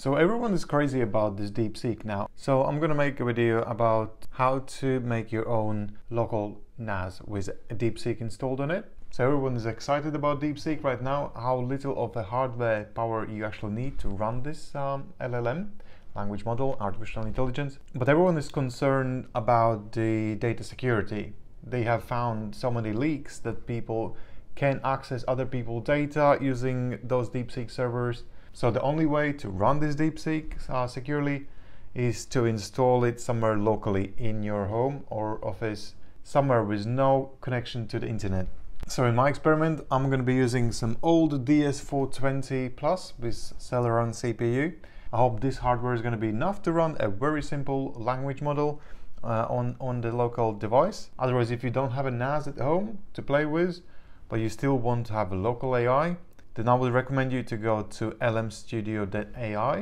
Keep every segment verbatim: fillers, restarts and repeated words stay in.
So everyone is crazy about this DeepSeek now. So I'm gonna make a video about how to make your own local N A S with a DeepSeek installed on it. So everyone is excited about DeepSeek right now, how little of the hardware power you actually need to run this um, L L M, language model, artificial intelligence. But everyone is concerned about the data security. They have found so many leaks that people can access other people's data using those DeepSeek servers. So the only way to run this DeepSeek uh, securely is to install it somewhere locally in your home or office, somewhere with no connection to the internet. So in my experiment, I'm going to be using some old D S four twenty Plus with Celeron C P U. I hope this hardware is going to be enough to run a very simple language model uh, on, on the local device. Otherwise, if you don't have a N A S at home to play with, but you still want to have a local A I, then I would recommend you to go to lmstudio.ai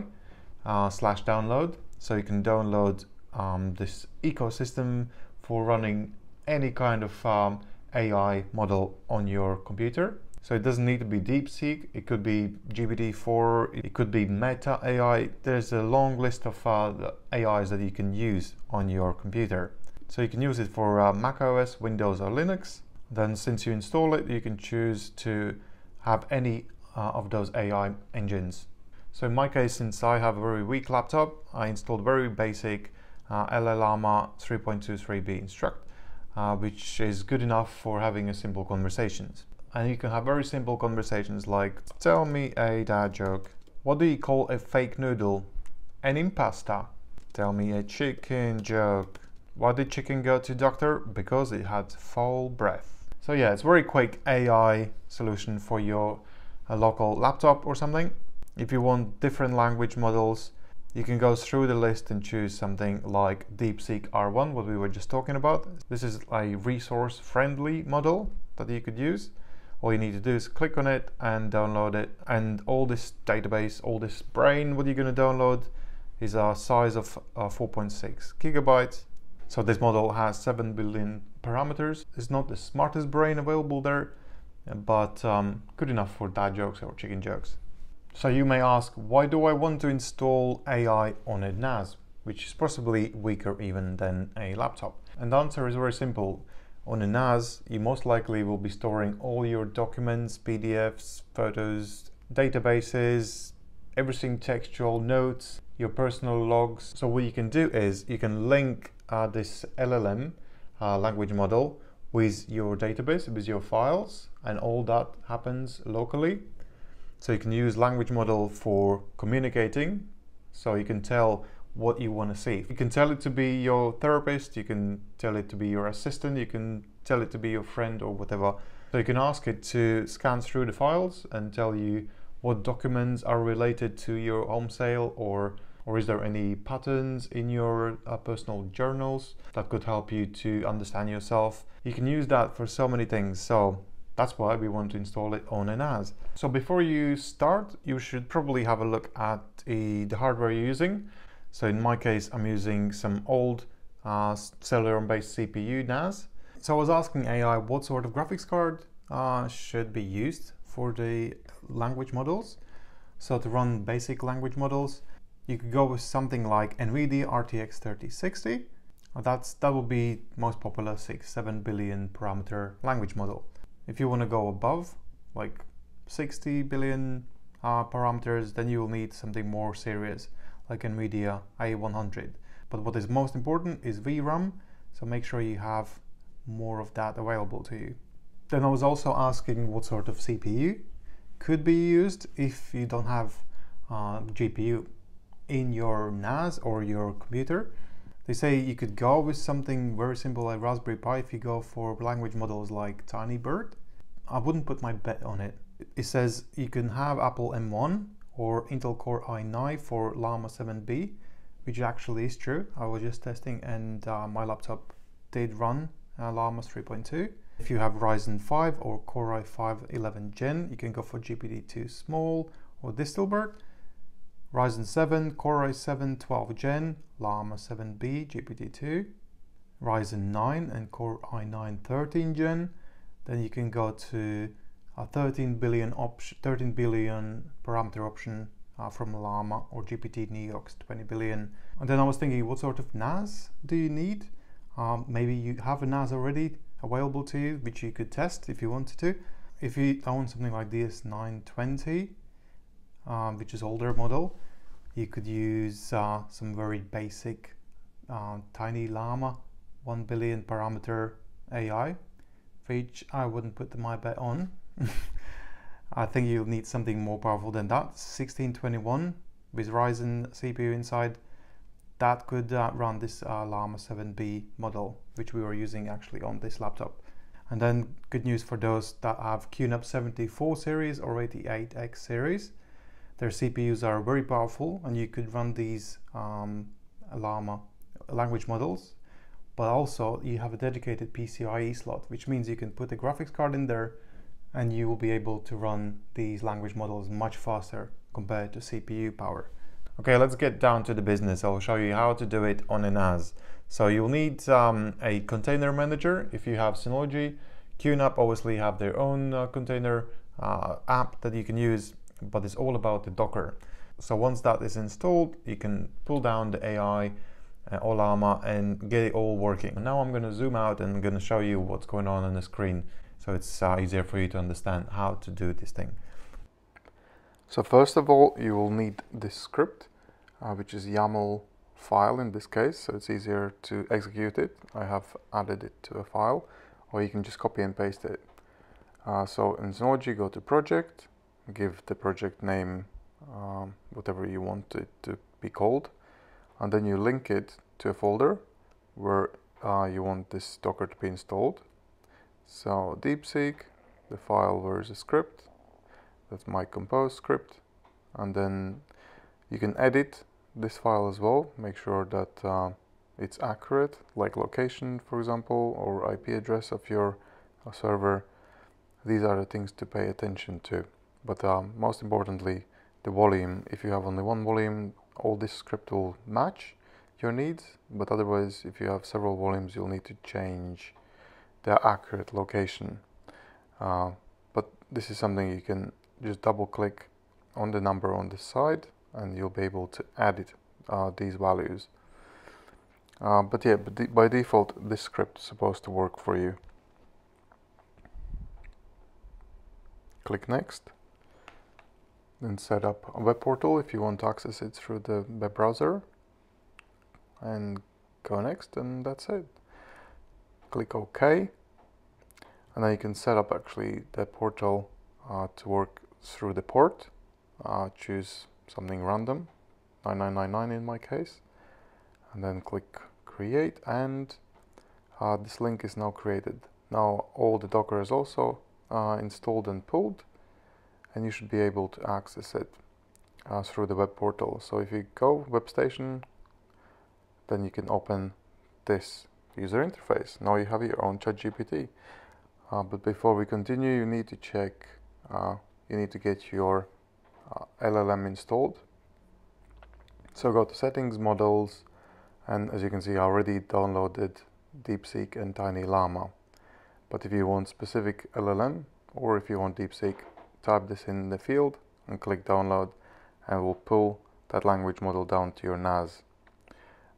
uh, slash download. So you can download um, this ecosystem for running any kind of um, A I model on your computer. So it doesn't need to be DeepSeek, it could be G P T four, it could be Meta A I. There's a long list of uh, A Is that you can use on your computer. So you can use it for uh, Mac O S, Windows or Linux. Then since you install it, you can choose to have any uh, of those A I engines. So in my case, since I have a very weak laptop, I installed very basic uh, LLaMA three point two three B instruct, uh, which is good enough for having a simple conversations. And you can have very simple conversations like, tell me a dad joke. What do you call a fake noodle? An impasta. Tell me a chicken joke. Why did chicken go to doctor? Because it had foul breath. So yeah, it's a very quick A I solution for your uh, local laptop or something. If you want different language models, you can go through the list and choose something like DeepSeek R one, what we were just talking about. This is a resource-friendly model that you could use. All you need to do is click on it and download it. And all this database, all this brain, what you're going to download is a size of uh, four point six gigabytes. So this model has seven billion parameters. It's not the smartest brain available there, but um, good enough for dad jokes or chicken jokes. So you may ask, why do I want to install A I on a N A S, which is possibly weaker even than a laptop? And the answer is very simple. On a N A S, you most likely will be storing all your documents, P D Fs, photos, databases, everything textual, notes, your personal logs. So what you can do is you can link Uh, this L L M uh, language model with your database, with your files, and all that happens locally. So you can use language model for communicating. So you can tell what you want to see. You can tell it to be your therapist, you can tell it to be your assistant, you can tell it to be your friend or whatever. So you can ask it to scan through the files and tell you what documents are related to your home sale, or Or is there any patterns in your uh, personal journals that could help you to understand yourself? You can use that for so many things, so that's why we want to install it on a N A S. So before you start, you should probably have a look at the, the hardware you're using. So in my case, I'm using some old uh, Celeron-based C P U N A S. So I was asking A I what sort of graphics card uh, should be used for the language models. So to run basic language models, you could go with something like NVIDIA R T X thirty sixty. That's, that would be most popular six, seven billion parameter language model. If you want to go above, like sixty billion uh, parameters, then you'll need something more serious, like NVIDIA A one hundred. But what is most important is V RAM, so make sure you have more of that available to you. Then I was also asking what sort of C P U could be used if you don't have uh, G P U in your N A S or your computer. They say you could go with something very simple like Raspberry Pi if you go for language models like DistilBERT. I wouldn't put my bet on it. It says you can have Apple M one or Intel Core i nine for LLaMA seven B, which actually is true. I was just testing and uh, my laptop did run uh, LLaMA three point two. If you have Ryzen five or Core i five eleven gen, you can go for G P T two small or DistilBERT. Ryzen seven, Core i seven twelve gen, LLaMA seven B, G P T two, Ryzen nine and Core i nine thirteen gen. Then you can go to a thirteen billion option, thirteen billion parameter option uh, from LLaMA or G P T NeoX twenty billion. And then I was thinking, what sort of N A S do you need? Um, maybe you have a N A S already available to you, which you could test if you wanted to. If you own something like D S nine twenty, um, which is older model, you could use uh, some very basic uh, tiny LLaMA one billion parameter A I, which I wouldn't put my bet on. I think you'll need something more powerful than that. sixteen twenty-one with Ryzen C P U inside, that could uh, run this uh, LLaMA seven B model, which we were using actually on this laptop. And then good news for those that have QNAP seventy-four series or eighty-eight X series. Their C P Us are very powerful, and you could run these um, LLaMA language models, but also you have a dedicated P C I E slot, which means you can put a graphics card in there and you will be able to run these language models much faster compared to C P U power. Okay, let's get down to the business. I'll show you how to do it on a N A S. So you'll need um, a container manager if you have Synology. QNAP obviously have their own uh, container uh, app that you can use, but it's all about the Docker. So once that is installed, you can pull down the A I, uh, Ollama, and get it all working. Now I'm going to zoom out and I'm going to show you what's going on on the screen, so it's uh, easier for you to understand how to do this thing. So first of all, you will need this script, uh, which is YAML file in this case, so it's easier to execute it. I have added it to a file, or you can just copy and paste it. Uh, so in Synology, go to project, give the project name, um, whatever you want it to be called, and then you link it to a folder where uh, you want this Docker to be installed. So DeepSeek, the file where is a script, that's my compose script, and then you can edit this file as well, make sure that uh, it's accurate, like location for example, or I P address of your uh, server. These are the things to pay attention to. But um, most importantly, the volume. If you have only one volume, all this script will match your needs, but otherwise if you have several volumes, you'll need to change their accurate location. Uh, but this is something you can just double click on the number on the side and you'll be able to edit uh, these values. Uh, but yeah, but de by default, this script is supposed to work for you. Click next. Then set up a web portal if you want to access it through the web browser, and go next, and that's it. Click OK, and then you can set up actually the portal uh, to work through the port. Uh, choose something random, nine nine nine nine in my case, and then click create, and uh, this link is now created. Now all the Docker is also uh, installed and pulled, and you should be able to access it uh, through the web portal. So if you go WebStation, then you can open this user interface. Now you have your own ChatGPT. Uh, but before we continue, you need to check, uh, you need to get your uh, L L M installed. So go to settings, models, and as you can see, I already downloaded DeepSeek and Tiny Llama. But if you want specific L L M, or if you want DeepSeek, type this in the field and click download, and we'll pull that language model down to your N A S,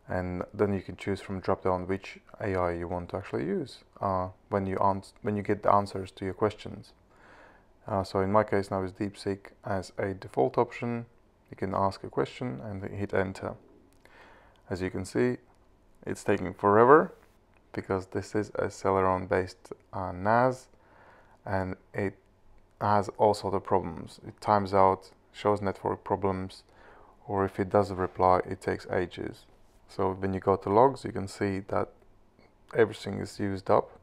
and then you can choose from drop down which A I you want to actually use uh, when you when you get the answers to your questions. Uh, so in my case now is DeepSeek as a default option. You can ask a question and hit enter. As you can see, it's taking forever because this is a Celeron based uh, N A S, and it has all sorts of problems. It times out, shows network problems, or if it doesn't reply, it takes ages. So when you go to logs, you can see that everything is used up.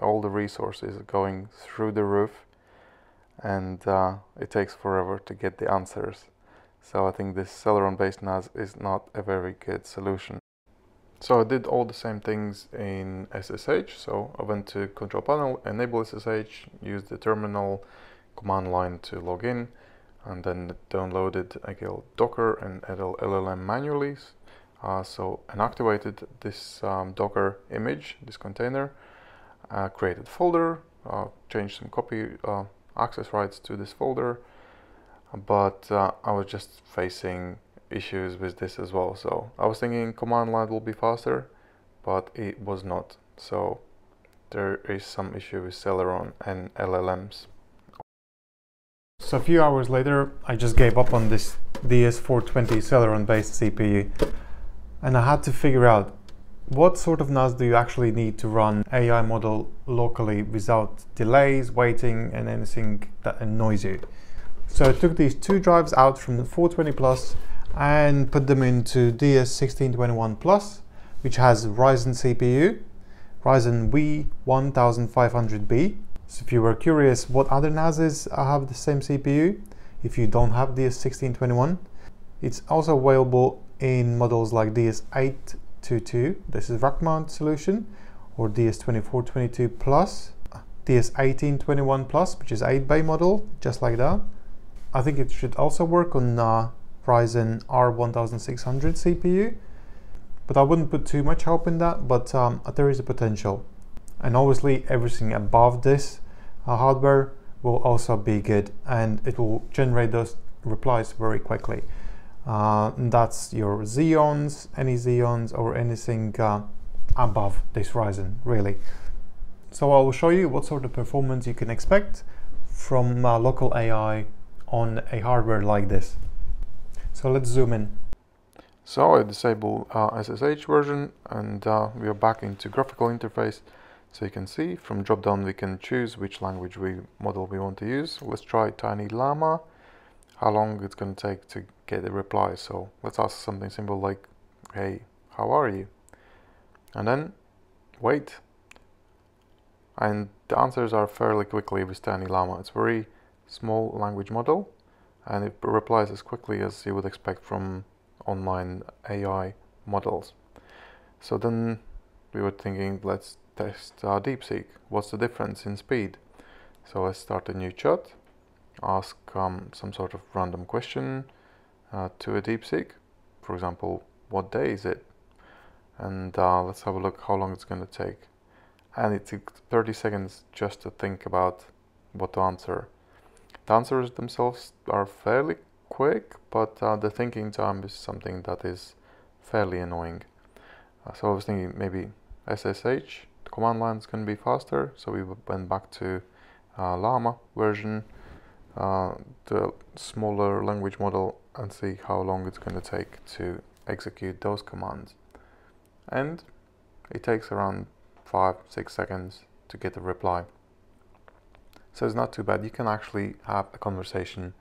All the resources are going through the roof, and uh, it takes forever to get the answers. So I think this Celeron-based N A S is not a very good solution. So I did all the same things in S S H. So I went to control panel, enable S S H, used the terminal command line to log in, and then downloaded again Docker and L L M manually. Uh, so and activated this um, Docker image, this container, uh, created folder, uh, changed some copy uh, access rights to this folder, but uh, I was just facing issues with this as well. So I was thinking command line will be faster, but it was not. So there is some issue with Celeron and L L Ms. So a few hours later, I just gave up on this D S four twenty Celeron based C P U, and I had to figure out what sort of N A S do you actually need to run A I model locally without delays, waiting, and anything that annoys you. So I took these two drives out from the four twenty plus and put them into D S sixteen twenty-one plus, which has Ryzen C P U, Ryzen V fifteen hundred B. So if you were curious what other N A Ss have the same C P U, if you don't have D S sixteen twenty-one, it's also available in models like D S eight twenty-two, this is rack mount solution, or D S twenty-four twenty-two plus, D S eighteen twenty-one plus, which is eight bay model, just like that. I think it should also work on uh, Ryzen R sixteen hundred C P U, but I wouldn't put too much hope in that, but um, there is a potential. And obviously everything above this uh, hardware will also be good, and it will generate those replies very quickly. Uh, that's your Xeons, any Xeons, or anything uh, above this Ryzen, really. So I will show you what sort of performance you can expect from uh, local A I on a hardware like this. So let's zoom in. So I disable uh, S S H version, and uh, we are back into graphical interface. So you can see from drop down we can choose which language we model we want to use. Let's try LLaMA. How long it's going to take to get a reply. So let's ask something simple like, hey, how are you? And then wait. And the answers are fairly quickly with LLaMA. It's a very small language model, and it replies as quickly as you would expect from online A I models. So then we were thinking, let's test uh, DeepSeek. What's the difference in speed? So let's start a new chat. Ask um, some sort of random question uh, to a DeepSeek, for example, what day is it? And uh, let's have a look how long it's going to take. And it took thirty seconds just to think about what to answer. The answers themselves are fairly quick, but uh, the thinking time is something that is fairly annoying. Uh, so I was thinking maybe S S H, the command line is going to be faster, so we went back to uh, LLaMA version. Uh, the smaller language model, and see how long it's going to take to execute those commands. And it takes around five, six seconds to get a reply. So it's not too bad. You can actually have a conversation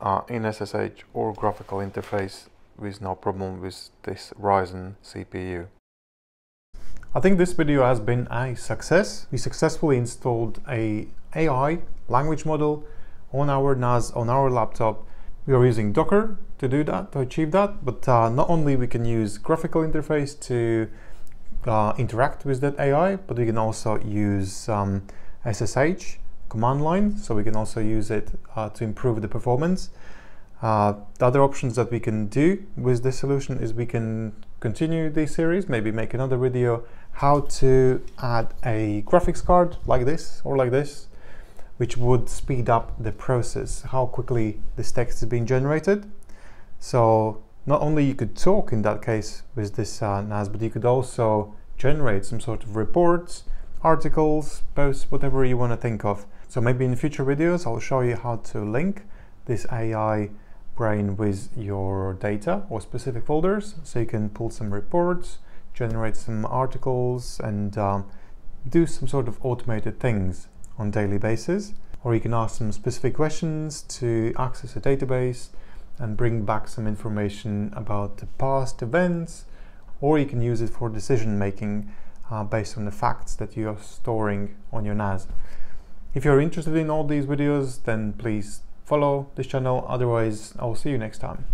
uh, in S S H or graphical interface with no problem with this Ryzen C P U. I think this video has been a success. We successfully installed a AI language model on our N A S, on our laptop. We are using Docker to do that, to achieve that, but uh, not only we can use graphical interface to uh, interact with that A I, but we can also use um, S S H command line, so we can also use it uh, to improve the performance. Uh, the other options that we can do with this solution is we can continue this series, maybe make another video how to add a graphics card like this or like this, which would speed up the process, how quickly this text is being generated. So not only you could talk in that case with this uh, N A S, but you could also generate some sort of reports, articles, posts, whatever you want to think of. So maybe in future videos, I'll show you how to link this A I brain with your data or specific folders, so you can pull some reports, generate some articles, and um, do some sort of automated things on a daily basis. Or you can ask some specific questions to access a database and bring back some information about the past events, or you can use it for decision making uh, based on the facts that you are storing on your N A S. If you're interested in all these videos, then please follow this channel, otherwise I'll see you next time.